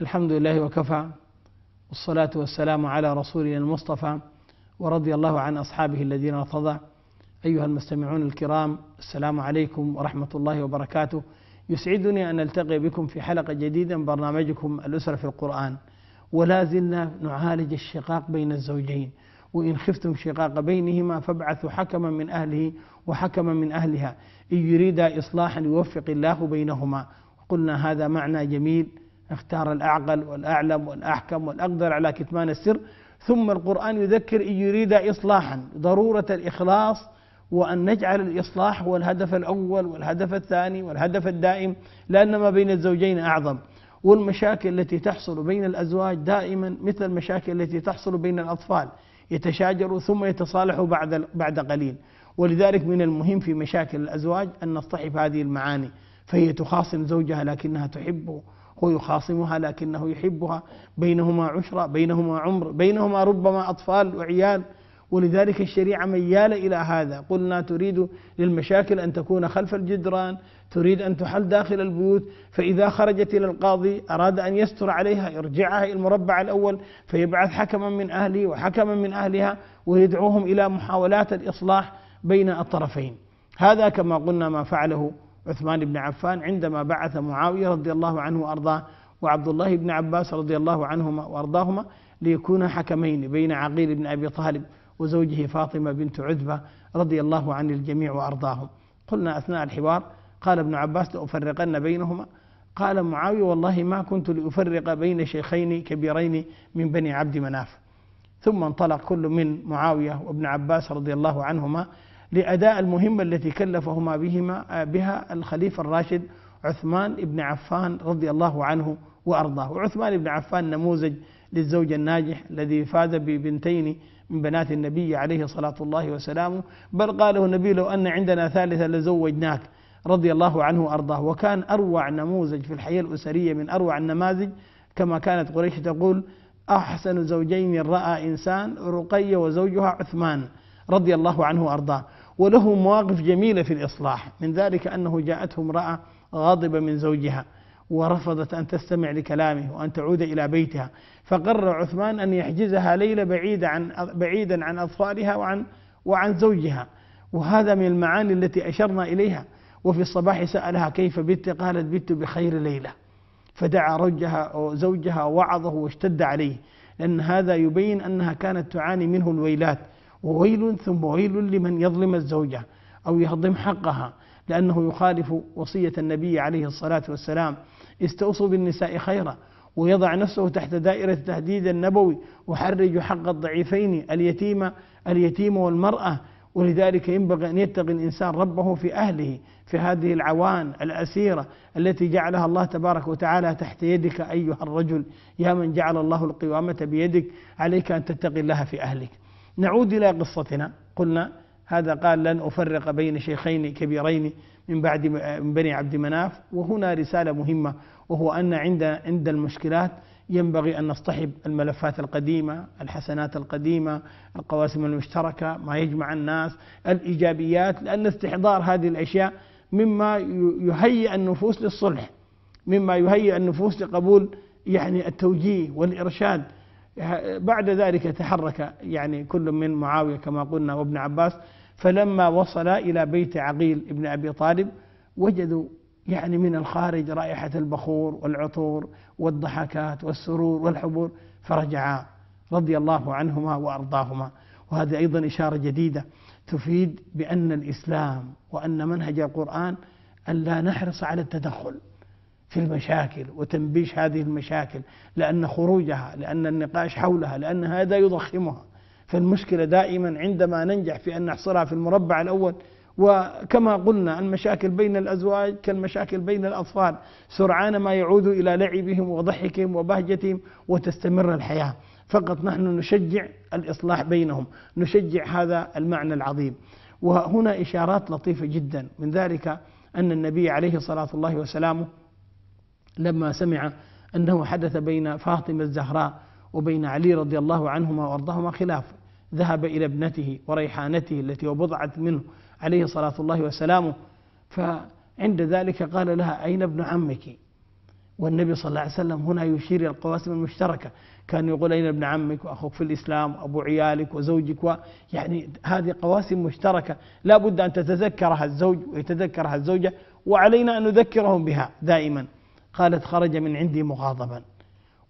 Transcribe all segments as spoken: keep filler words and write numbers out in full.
الحمد لله وكفى، والصلاة والسلام على رسولنا المصطفى، ورضي الله عن أصحابه الذين ارتضى. أيها المستمعون الكرام، السلام عليكم ورحمة الله وبركاته. يسعدني أن ألتقي بكم في حلقة جديدة من برنامجكم الأسرة في القرآن. ولا زلنا نعالج الشقاق بين الزوجين، وإن خفتم شقاق بينهما فابعثوا حكما من أهله وحكما من أهلها إن يريدا إصلاحا يوفق الله بينهما. قلنا هذا معنى جميل، اختار الأعقل والأعلم والأحكم والأقدر على كتمان السر. ثم القرآن يذكر إن يريدا إصلاحا، ضرورة الإخلاص، وأن نجعل الإصلاح هو الهدف الأول والهدف الثاني والهدف الدائم، لأن ما بين الزوجين أعظم. والمشاكل التي تحصل بين الأزواج دائما مثل المشاكل التي تحصل بين الأطفال، يتشاجروا ثم يتصالحوا بعد بعد قليل. ولذلك من المهم في مشاكل الأزواج أن نصطحب هذه المعاني، فهي تخاصم زوجها لكنها تحبه، هو يخاصمها لكنه يحبها، بينهما عشرة، بينهما عمر، بينهما ربما أطفال وعيال. ولذلك الشريعة ميالة إلى هذا. قلنا تريد للمشاكل أن تكون خلف الجدران، تريد أن تحل داخل البيوت، فإذا خرجت إلى القاضي أراد أن يستر عليها يرجعها إلى المربع الأول، فيبعث حكما من أهله وحكما من أهلها، ويدعوهم إلى محاولات الإصلاح بين الطرفين. هذا كما قلنا ما فعله عثمان بن عفان عندما بعث معاوية رضي الله عنه وأرضاه وعبد الله بن عباس رضي الله عنهما وأرضاهما ليكونا حكمين بين عقيل بن أبي طالب وزوجه فاطمة بنت عتبة رضي الله عن الجميع وأرضاهم. قلنا أثناء الحوار قال ابن عباس لأفرقن بينهما، قال معاوية والله ما كنت لأفرق بين شيخين كبيرين من بني عبد مناف. ثم انطلق كل من معاوية وابن عباس رضي الله عنهما لأداء المهمة التي كلفهما بهما بها الخليفة الراشد عثمان بن عفان رضي الله عنه وأرضاه. وعثمان بن عفان نموذج للزوج الناجح الذي فاز ببنتين من بنات النبي عليه صلاة الله وسلامه، بل قاله النبي لو أن عندنا ثالثة لزوجناك، رضي الله عنه وأرضاه. وكان أروع نموذج في الحياة الأسرية، من أروع النماذج، كما كانت قريش تقول أحسن زوجين رأى إنسان رقية وزوجها عثمان رضي الله عنه وأرضاه. وله مواقف جميلة في الإصلاح، من ذلك أنه جاءته امرأة غاضبة من زوجها ورفضت أن تستمع لكلامه وأن تعود إلى بيتها، فقرر عثمان أن يحجزها ليلة بعيدة عن بعيدا عن أطفالها وعن وعن زوجها. وهذا من المعاني التي أشرنا إليها. وفي الصباح سألها كيف بت؟ قالت بت بخير ليلة. فدعا رجها زوجها ووعظه واشتد عليه، لأن هذا يبين أنها كانت تعاني منه الويلات، وويل ثم ويل لمن يظلم الزوجة أو يهضم حقها، لأنه يخالف وصية النبي عليه الصلاة والسلام استوصوا بالنساء خيرا، ويضع نفسه تحت دائرة التهديد النبوي، وحرج حق الضعيفين اليتيمة اليتيم والمرأة. ولذلك ينبغي أن يتقي الإنسان ربه في أهله، في هذه العوان الأسيرة التي جعلها الله تبارك وتعالى تحت يدك أيها الرجل، يا من جعل الله القوامة بيدك، عليك أن تتقي الله في أهلك. نعود إلى قصتنا. قلنا هذا قال لن أفرق بين شيخين كبيرين من بعد من بني عبد مناف. وهنا رسالة مهمة، وهو أن عند عند المشكلات ينبغي أن نصطحب الملفات القديمة، الحسنات القديمة، القواسم المشتركة، ما يجمع الناس، الإيجابيات، لأن استحضار هذه الأشياء مما يهيئ النفوس للصلح، مما يهيئ النفوس لقبول يعني التوجيه والإرشاد. بعد ذلك تحرك يعني كل من معاوية كما قلنا وابن عباس، فلما وصل إلى بيت عقيل ابن أبي طالب وجدوا يعني من الخارج رائحة البخور والعطور والضحكات والسرور والحبور، فرجعا رضي الله عنهما وأرضاهما. وهذا أيضا إشارة جديدة تفيد بأن الإسلام وأن منهج القرآن أن لا نحرص على التدخل في المشاكل وتنبيش هذه المشاكل، لأن خروجها، لأن النقاش حولها، لأن هذا يضخمها. فالمشكلة دائما عندما ننجح في أن نحصرها في المربع الأول. وكما قلنا المشاكل بين الأزواج كالمشاكل بين الأطفال، سرعان ما يعود إلى لعبهم وضحكهم وبهجتهم وتستمر الحياة. فقط نحن نشجع الإصلاح بينهم، نشجع هذا المعنى العظيم. وهنا إشارات لطيفة جدا، من ذلك أن النبي عليه الصلاة والله وسلامه لما سمع أنه حدث بين فاطمة الزهراء وبين علي رضي الله عنهما وأرضاهما خلاف، ذهب إلى ابنته وريحانته التي وبضعت منه عليه صلاة الله وسلامه، فعند ذلك قال لها أين ابن عمك؟ والنبي صلى الله عليه وسلم هنا يشير إلى القواسم المشتركة، كان يقول أين ابن عمك وأخوك في الإسلام وأبو عيالك وزوجك و... يعني هذه قواسم مشتركة لا بد أن تتذكرها الزوج ويتذكرها الزوجة، وعلينا أن نذكرهم بها دائما. قالت خرج من عندي مغاضبا.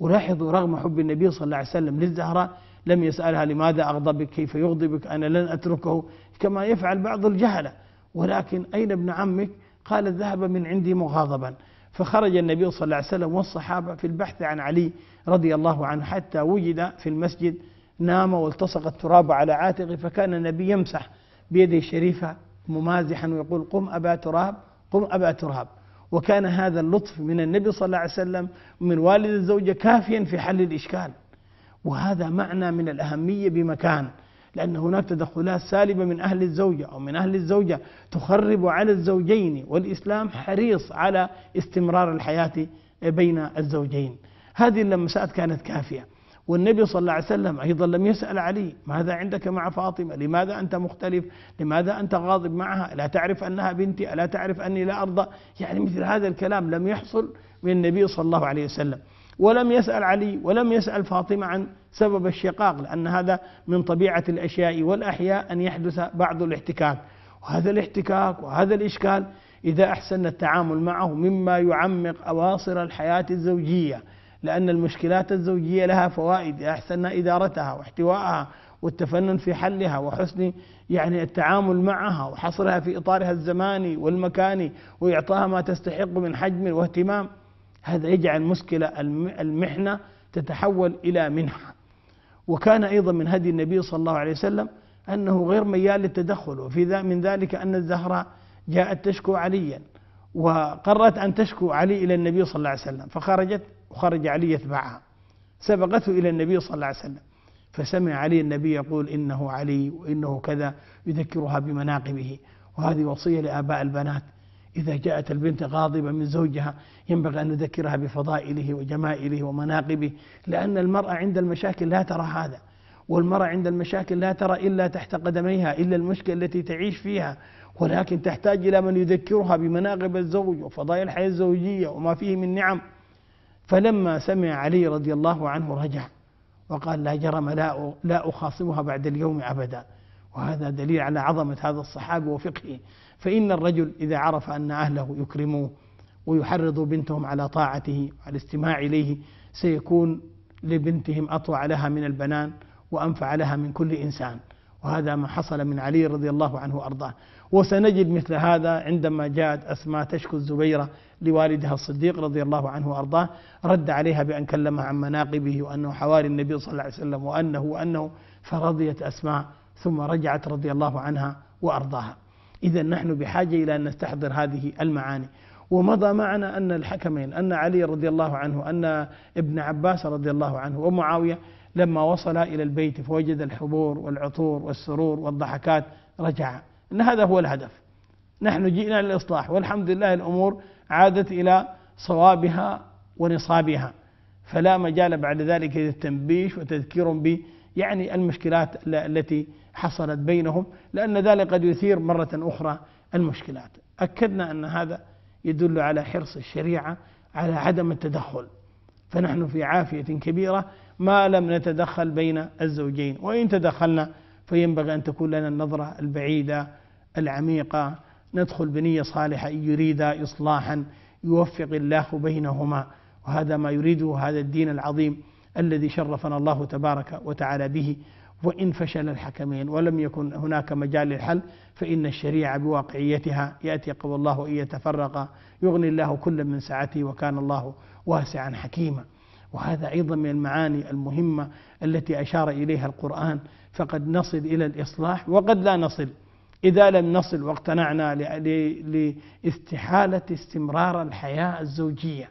ولاحظوا رغم حب النبي صلى الله عليه وسلم للزهراء لم يسألها لماذا أغضبك، كيف يغضبك، أنا لن أتركه كما يفعل بعض الجهلة، ولكن أين ابن عمك؟ قالت ذهب من عندي مغاضبا. فخرج النبي صلى الله عليه وسلم والصحابة في البحث عن علي رضي الله عنه حتى وجد في المسجد، نام والتصق التراب على عاتقه، فكان النبي يمسح بيده الشريفة ممازحا ويقول قم أبا تراب قم أبا تراب. وكان هذا اللطف من النبي صلى الله عليه وسلم من والد الزوجة كافيا في حل الإشكال. وهذا معنى من الأهمية بمكان، لأن هناك تدخلات سالبة من أهل الزوجة أو من أهل الزوجة تخرب على الزوجين، والإسلام حريص على استمرار الحياة بين الزوجين. هذه اللمسات كانت كافية. والنبي صلى الله عليه وسلم أيضا لم يسأل علي ماذا عندك مع فاطمة، لماذا أنت مختلف، لماذا أنت غاضب معها، ألا تعرف أنها بنتي، ألا تعرف أني لا أرضى، يعني مثل هذا الكلام لم يحصل من النبي صلى الله عليه وسلم. ولم يسأل علي ولم يسأل فاطمة عن سبب الشقاق، لأن هذا من طبيعة الأشياء والأحياء أن يحدث بعض الاحتكاك، وهذا الاحتكاك وهذا الإشكال إذا أحسن التعامل معه مما يعمق أواصر الحياة الزوجية، لأن المشكلات الزوجية لها فوائد إذا أحسننا إدارتها واحتوائها والتفنن في حلها وحسن يعني التعامل معها وحصرها في إطارها الزماني والمكاني وإعطاها ما تستحق من حجم واهتمام. هذا يجعل مشكلة المحنة تتحول إلى منحة. وكان أيضا من هدي النبي صلى الله عليه وسلم أنه غير ميال للتدخل، وفي ذا من ذلك أن الزهراء جاءت تشكو عليا وقررت أن تشكو علي إلى النبي صلى الله عليه وسلم، فخرجت وخرج علي يتبعها، سبقته إلى النبي صلى الله عليه وسلم، فسمع علي النبي يقول إنه علي وإنه كذا، يذكرها بمناقبه. وهذه وصية لآباء البنات، إذا جاءت البنت غاضبة من زوجها ينبغي أن نذكرها بفضائله وجمائله ومناقبه، لأن المرأة عند المشاكل لا ترى هذا، والمرأة عند المشاكل لا ترى إلا تحت قدميها، إلا المشكلة التي تعيش فيها، ولكن تحتاج إلى من يذكرها بمناقب الزوج وفضائل الحياة الزوجية وما فيه من نعم. فلما سمع علي رضي الله عنه رجع وقال لا جرم لا أخاصمها بعد اليوم أبدا. وهذا دليل على عظمة هذا الصحابي وفقهه، فإن الرجل إذا عرف أن أهله يكرموه ويحرضوا بنتهم على طاعته وعلى الاستماع إليه سيكون لبنتهم أطوع لها من البنان وأنفع لها من كل إنسان. وهذا ما حصل من علي رضي الله عنه وأرضاه. وسنجد مثل هذا عندما جاءت أسماء تشكو الزبيرة لوالدها الصديق رضي الله عنه وأرضاه، رد عليها بأن كلمها عن مناقبه وأنه حواري النبي صلى الله عليه وسلم وأنه وأنه فرضيت أسماء، ثم رجعت رضي الله عنها وأرضاها. إذا نحن بحاجة إلى أن نستحضر هذه المعاني. ومضى معنا أن الحكمين، أن علي رضي الله عنه، أن ابن عباس رضي الله عنه ومعاوية لما وصل إلى البيت فوجد الحبور والعطور والسرور والضحكات رجع، أن هذا هو الهدف. نحن جئنا للإصلاح، والحمد لله الأمور عادت إلى صوابها ونصابها، فلا مجال بعد ذلك للتنبيش وتذكير ب يعني المشكلات التي حصلت بينهم، لأن ذلك قد يثير مرة أخرى المشكلات. أكدنا أن هذا يدل على حرص الشريعة على عدم التدخل، فنحن في عافية كبيرة ما لم نتدخل بين الزوجين، وإن تدخلنا فينبغي أن تكون لنا النظرة البعيدة العميقة، ندخل بنية صالحة إن يريد إصلاحا يوفق الله بينهما، وهذا ما يريده هذا الدين العظيم الذي شرفنا الله تبارك وتعالى به. وإن فشل الحكمين ولم يكن هناك مجال للحل فإن الشريعة بواقعيتها يأتي قول الله وإن يتفرقا يغني الله كل من سعته وكان الله واسعا حكيما. وهذا أيضا من المعاني المهمة التي أشار إليها القرآن، فقد نصل إلى الإصلاح وقد لا نصل، إذا لم نصل واقتنعنا لاستحالة استمرار الحياة الزوجية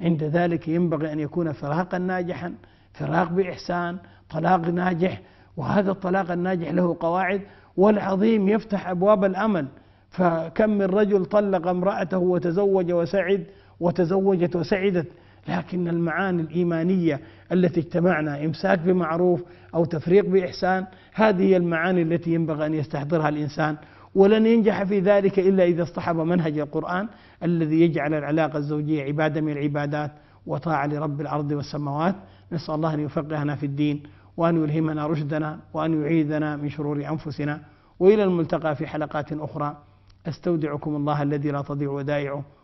عند ذلك ينبغي أن يكون فراقا ناجحا، فراق بإحسان، طلاق ناجح، وهذا الطلاق الناجح له قواعد والعظيم يفتح أبواب الأمل. فكم من رجل طلق امرأته وتزوج وسعد وتزوجت وسعدت، لكن المعاني الإيمانية التي اجتمعنا إمساك بمعروف أو تفريق بإحسان، هذه المعاني التي ينبغي أن يستحضرها الإنسان ولن ينجح في ذلك إلا إذا اصطحب منهج القرآن الذي يجعل العلاقة الزوجية عبادة من العبادات وطاعة لرب الأرض والسماوات. نسأل الله أن يفقهنا في الدين وأن يلهمنا رشدنا وأن يعيذنا من شرور أنفسنا. وإلى الملتقى في حلقات أخرى، أستودعكم الله الذي لا تضيع ودائعه،